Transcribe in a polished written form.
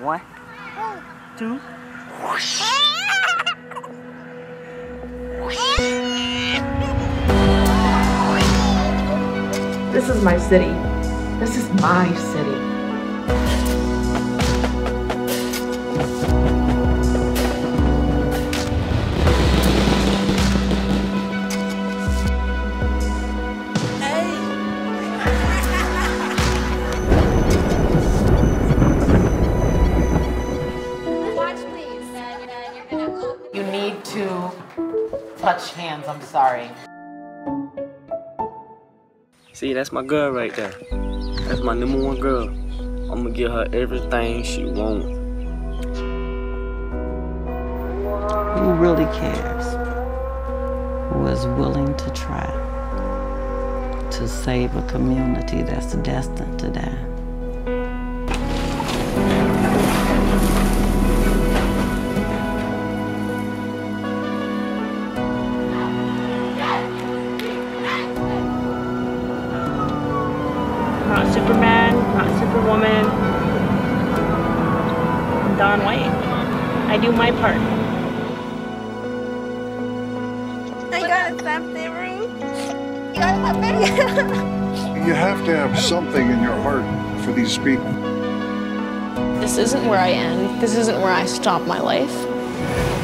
1, 2. This is my city. This is my city. You need to touch hands, I'm sorry. See, that's my girl right there. That's my #1 girl. I'm gonna give her everything she wants. Who really cares? Who is willing to try to save a community that's destined to die? Not Superman, not Superwoman. I'm Don White. I do my part. I gotta clap the room. You gotta clap it. You have to have something in your heart for these people. This isn't where I end. This isn't where I stop my life.